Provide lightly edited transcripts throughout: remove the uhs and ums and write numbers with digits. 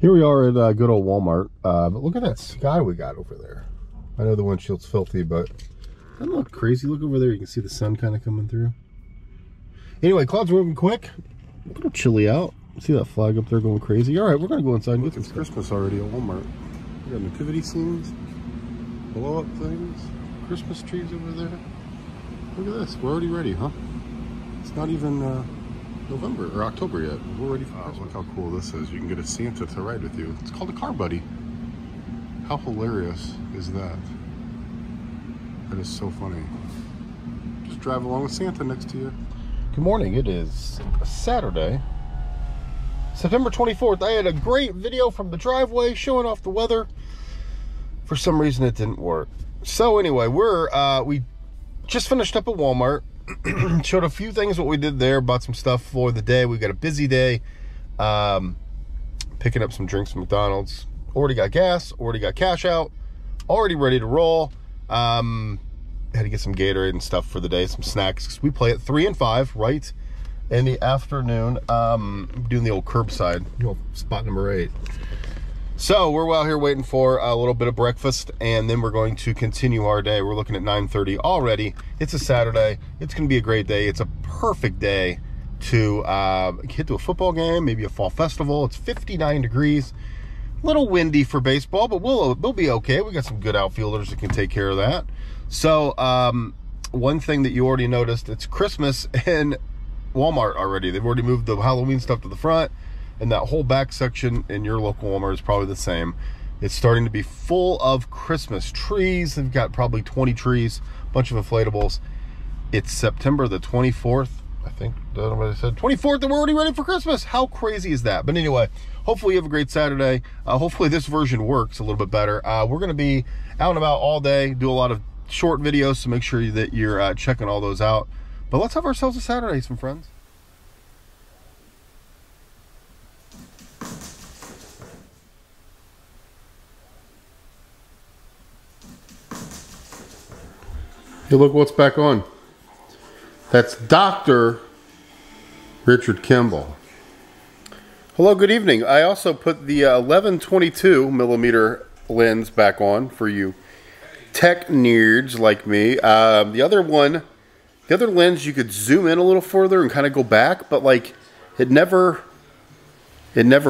Here we are at good old Walmart. But look at that sky we got over there. I know the windshield's filthy, but doesn't look crazy. Look over there. You can see the sun kind of coming through. Anyway, clouds are moving quick. A little chilly out. See that flag up there going crazy? All right, we're going to go inside and get some stuff. It's Christmas already at Walmart. We got nativity scenes, blow-up things, Christmas trees over there. Look at this. We're already ready, huh? It's not even November or October yet. We're ready for Christmas. Look how cool this is. You can get a Santa to ride with you. It's called a Car Buddy. How hilarious is that? That is so funny. Just drive along with Santa next to you. Good morning. It is Saturday, September 24th. I had a great video from the driveway showing off the weather. For some reason, it didn't work. So anyway, we just finished up at Walmart. Showed a few things what we did there. Bought some stuff for the day. We've got a busy day. Picking up some drinks from McDonald's. Already got gas. Already got cash out. Already ready to roll. Had to get some Gatorade and stuff for the day, some snacks, because we play at 3 and 5 right in the afternoon. Doing the old curbside, spot number 8. So we're out here waiting for a little bit of breakfast, and then we're going to continue our day. We're looking at 9:30 already. It's a Saturday. It's going to be a great day. It's a perfect day to get to a football game, maybe a fall festival. It's 59 degrees. A little windy for baseball, but we'll be okay. We got some good outfielders that can take care of that. So one thing that you already noticed, it's Christmas in Walmart already. They've already moved the Halloween stuff to the front, and that whole back section in your local Walmart is probably the same. It's starting to be full of Christmas trees. They've got probably 20 trees, a bunch of inflatables. It's September the 24th. I think that's what I said, 24th, and we're already ready for Christmas. How crazy is that? But anyway, hopefully you have a great Saturday. Hopefully this version works a little bit better. We're going to be out and about all day, do a lot of short videos, so make sure that you're checking all those out. But let's have ourselves a Saturday, some friends. Hey, look what's back on. That's Dr. Richard Kimball. Hello, good evening. I also put the 11-22mm lens back on for you tech nerds like me. The other lens, you could zoom in a little further and kind of go back, but like it never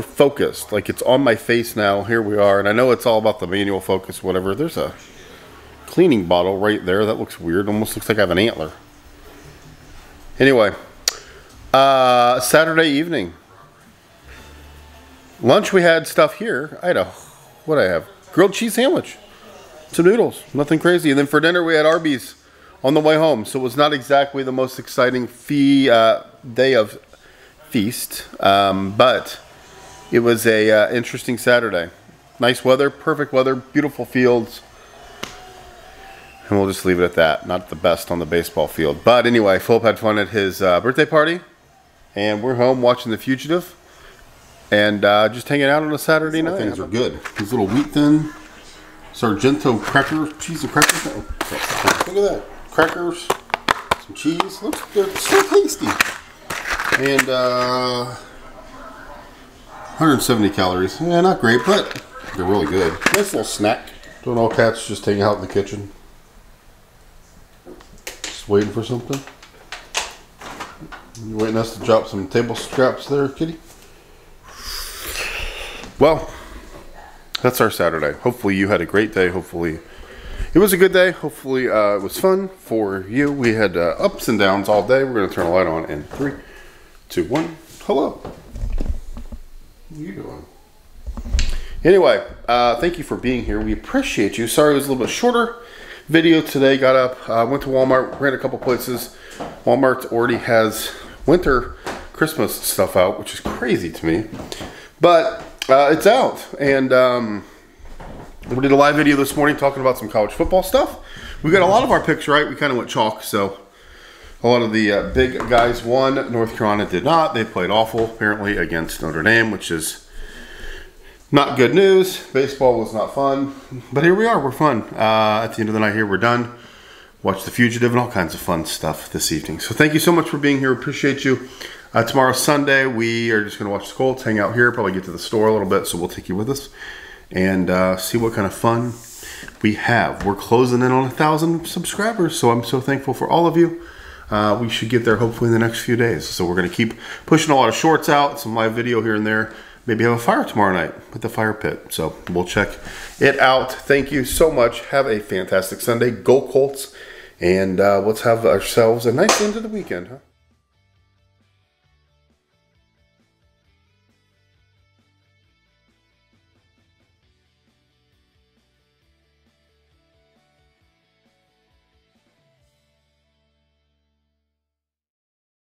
focused. Like, it's on my face now. Here we are, and I know it's all about the manual focus, whatever. There's a cleaning bottle right there. That looks weird. Almost looks like I have an antler. Anyway, Saturday evening. Lunch, we had stuff here. I had a grilled cheese sandwich, some noodles, nothing crazy. And then for dinner, we had Arby's on the way home. So it was not exactly the most exciting day of feast, but it was a interesting Saturday. Nice weather, perfect weather, beautiful fields. And we'll just leave it at that. Not the best on the baseball field. But anyway, Philip had fun at his birthday party. And we're home watching The Fugitive. And just hanging out on a Saturday night. Things are good. These little wheat thin, Sargento crackers, cheese and crackers. Oh, look at that. Crackers, some cheese. Look, they're so tasty. And 170 calories. Yeah, not great, but they're really good. Nice little snack. Don't all cats just hang out in the kitchen? Waiting for something? You waiting us to drop some table scraps there, kitty? Well, that's our Saturday. Hopefully you had a great day. Hopefully it was a good day. Hopefully it was fun for you. We had ups and downs all day. We're going to turn the light on in 3, 2, 1. Hello. What are you doing? Anyway, thank you for being here. We appreciate you. Sorry it was a little bit shorter. Video today. Got up, went to Walmart, ran a couple places. Walmart already has winter Christmas stuff out, which is crazy to me, but it's out. And we did a live video this morning talking about some college football stuff. We got a lot of our picks right. We kind of went chalk, so a lot of the big guys won. North Carolina did not. They played awful, apparently, against Notre Dame, which is not good news. Baseball was not fun, but here we are. We're fun. At the end of the night here, we're done. Watch The Fugitive and all kinds of fun stuff this evening. So thank you so much for being here. Appreciate you. Tomorrow's Sunday. We are just going to watch the Colts, hang out here, probably get to the store a little bit, so we'll take you with us and see what kind of fun we have. We're closing in on 1,000 subscribers, so I'm so thankful for all of you. We should get there hopefully in the next few days. So we're going to keep pushing a lot of shorts out, some live video here and there. Maybe have a fire tomorrow night at the fire pit. So we'll check it out. Thank you so much. Have a fantastic Sunday. Go Colts. And let's have ourselves a nice end of the weekend, huh?